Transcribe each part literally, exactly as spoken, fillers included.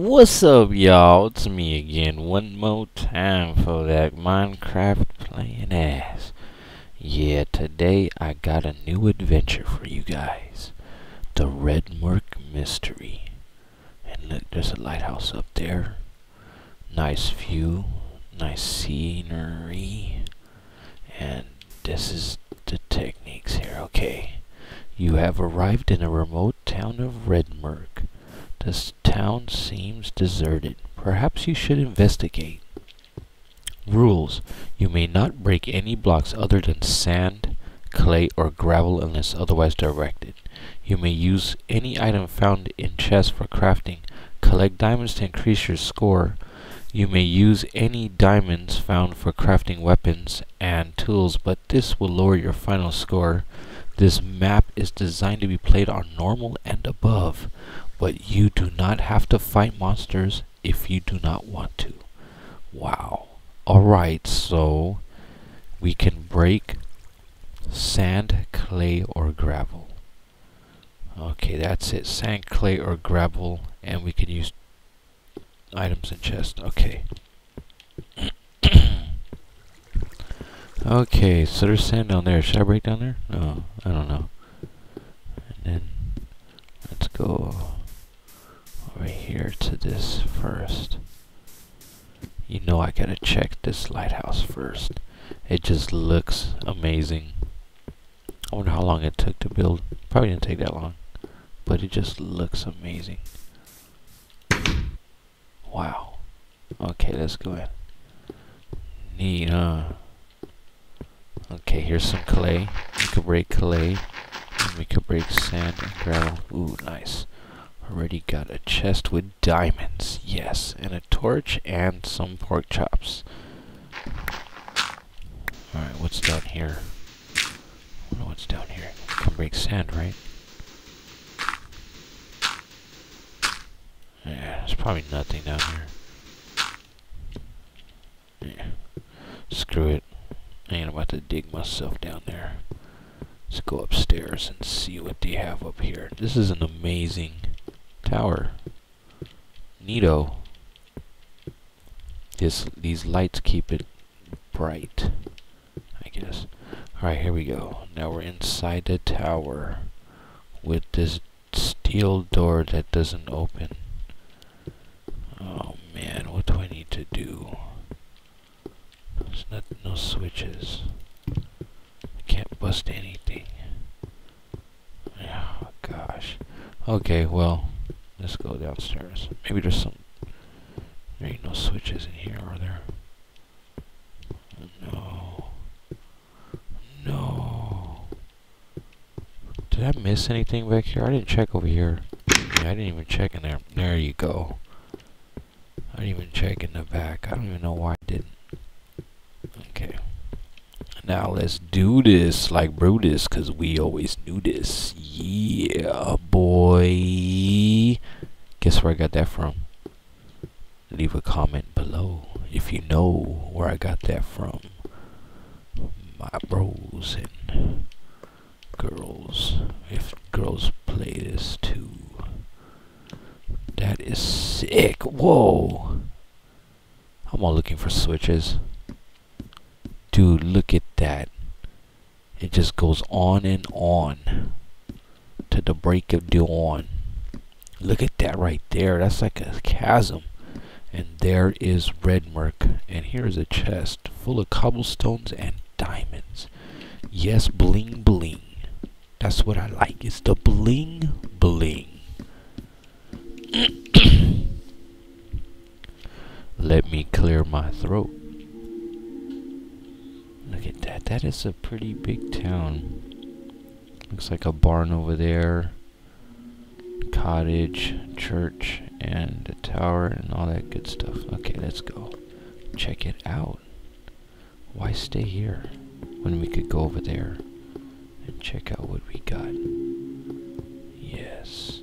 What's up, y'all? It's me again, one more time for that Minecraft playing ass. Yeah, today I got a new adventure for you guys. The Redmurk mystery. And look, there's a lighthouse up there. Nice view, nice scenery. And this is the techniques here. Okay, you have arrived in a remote town of Redmurk. This town seems deserted. Perhaps you should investigate. Rules. You may not break any blocks other than sand, clay, or gravel unless otherwise directed. You may use any item found in chests for crafting. Collect diamonds to increase your score. You may use any diamonds found for crafting weapons and tools, but this will lower your final score. This map is designed to be played on normal and above, but you do not have to fight monsters if you do not want to. Wow. Alright, so we can break sand, clay, or gravel. Okay, that's it. Sand, clay, or gravel, and we can use items in chest. Okay. Okay, so there's sand down there. Should I break down there? No, I don't know. And then let's go over here to this first. You know I gotta check this lighthouse first. It just looks amazing. I wonder how long it took to build. Probably didn't take that long, but it just looks amazing. Wow. Okay, let's go in. Neat, huh? Okay, here's some clay. We could break clay. And we could break sand and gravel. Ooh, nice. Already got a chest with diamonds. Yes, and a torch and some pork chops. Alright, what's down here? I don't know what's down here. We can break sand, right? Yeah, there's probably nothing down here. Yeah. Screw it. I ain't about to dig myself down there. Let's go upstairs and see what they have up here. This is an amazing tower. Neato. This, these lights keep it bright, I guess. Alright, here we go. Now we're inside the tower with this steel door that doesn't open. Oh man, what do I need to do? There's not, no switches. I can't bust anything. Oh gosh. Okay, well, let's go downstairs. Maybe there's some. There ain't no switches in here, are there? No. No. Did I miss anything back here? I didn't check over here. Yeah, I didn't even check in there. There you go. I didn't even check in the back. I don't even know why I didn't. Okay. Now let's do this like Brutus, cause we always do this. Yeah, boy. Guess where I got that from? Leave a comment below if you know where I got that from. My bros and girls, if girls play this too. That is sick. Whoa. I'm all looking for switches. Dude, look at that. It just goes on and on to the break of dawn. Look at that right there. That's like a chasm. And there is Redmurk. And here's a chest full of cobblestones and diamonds. Yes, bling bling. That's what I like. It's the bling bling. Let me clear my throat. Look at that. That is a pretty big town. Looks like a barn over there, cottage, church, and a tower, and all that good stuff. Okay, let's go check it out. Why stay here when we could go over there and check out what we got? Yes.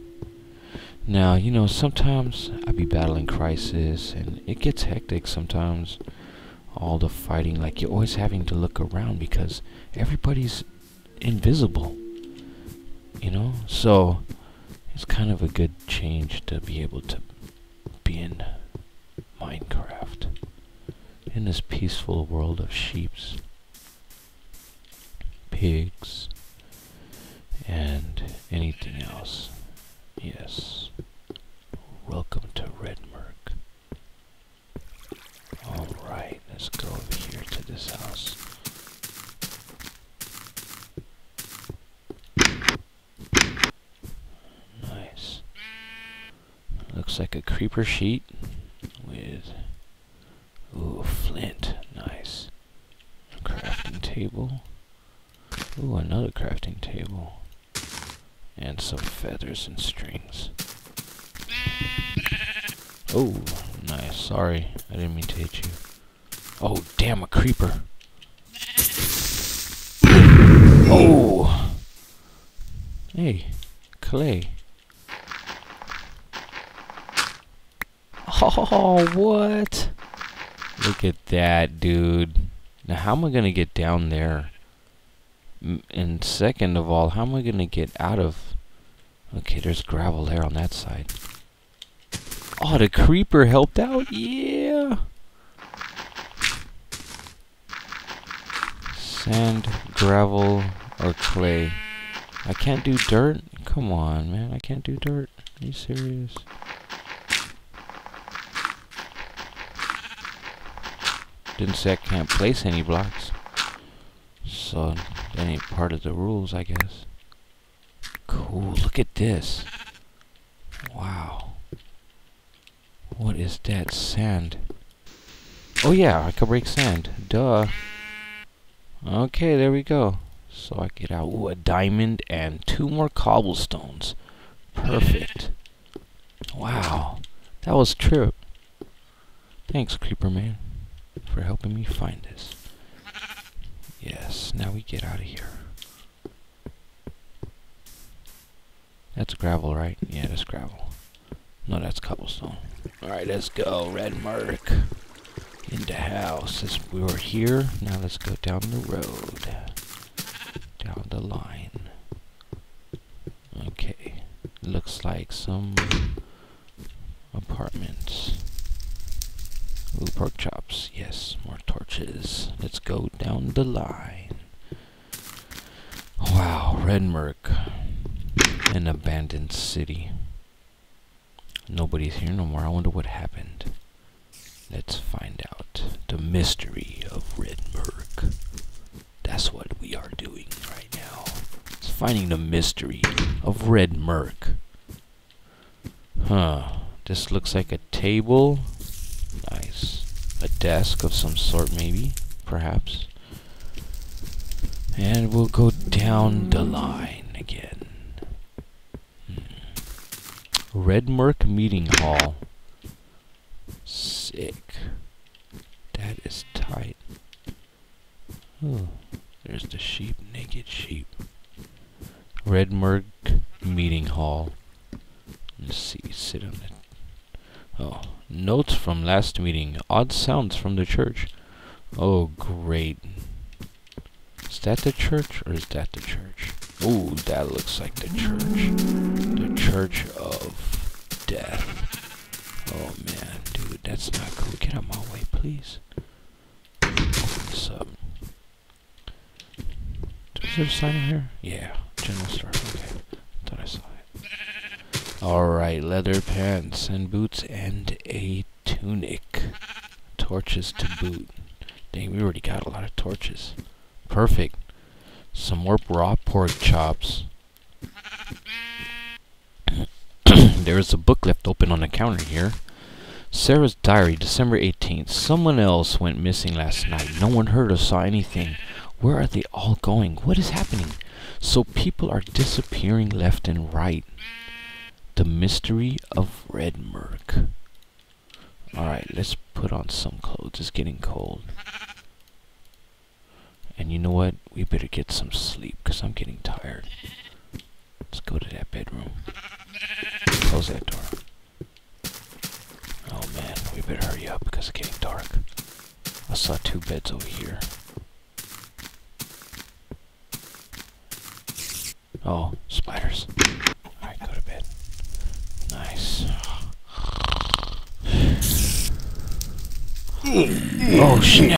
Now, you know, sometimes I be battling crisis, and it gets hectic sometimes. All the fighting, like you're always having to look around because everybody's invisible, you know? So it's kind of a good change to be able to be in Minecraft, in this peaceful world of sheeps, pigs, and anything else. Yes. Welcome to Redmurk. Alright, let's go over here to this house. Nice. Looks like a creeper sheet with... ooh, flint. Nice. A crafting table. Ooh, another crafting table. And some feathers and strings. Oh, nice. Sorry, I didn't mean to hit you. Oh, damn, a creeper. Oh! Hey, clay. Oh, what? Look at that, dude. Now, how am I gonna get down there? And second of all, how am I gonna get out of... okay, there's gravel there on that side. Oh, the creeper helped out? Yeah! Sand, gravel, or clay. I can't do dirt? Come on, man. I can't do dirt. Are you serious? Didn't say I can't place any blocks. So, that ain't part of the rules, I guess. Cool, look at this. Wow. What is that? Sand. Oh yeah, I can break sand. Duh. Okay, there we go. So I get out. Ooh, a diamond and two more cobblestones. Perfect. Wow. That was a trip. Thanks, Creeper Man, for helping me find this. Yes, now we get out of here. That's gravel, right? Yeah, that's gravel. No, that's cobblestone. Alright, let's go. Redmurk. In the house. This, we were here. Now let's go down the road. Down the line. Okay. Looks like some apartments. Ooh, pork chops. Yes, more torches. Let's go down the line. Wow, Redmurk. An abandoned city. Nobody's here no more. I wonder what happened. Let's find out. The mystery of Redmurk. That's what we are doing right now. It's finding the mystery of Redmurk. Huh. This looks like a table. Nice. A desk of some sort, maybe. Perhaps. And we'll go down the line again. Redmurk Meeting Hall. Sick. That is tight. Ooh, there's the sheep, naked sheep. Redmurk Meeting Hall. Let's see, sit on it. Oh, notes from last meeting. Odd sounds from the church. Oh, great. Is that the church or is that the church? Ooh, that looks like the church. The Church of Death. Oh man, dude, that's not cool. Get out of my way, please. Open this up. Is there a sign in here? Yeah, general store. Okay, thought I saw it. Alright, leather pants and boots and a tunic. Torches to boot. Dang, we already got a lot of torches. Perfect. Some more raw pork chops. There is a book left open on the counter here. Sarah's diary, December eighteenth. Someone else went missing last night. No one heard or saw anything. Where are they all going? What is happening? So people are disappearing left and right. The mystery of Redmurk. Alright, let's put on some clothes. It's getting cold. And you know what? We better get some sleep, because I'm getting tired. Let's go to that bedroom. Close that door. Oh man, we better hurry up, because it's getting dark. I saw two beds over here. Oh, spiders. Alright, go to bed. Nice. Oh shit.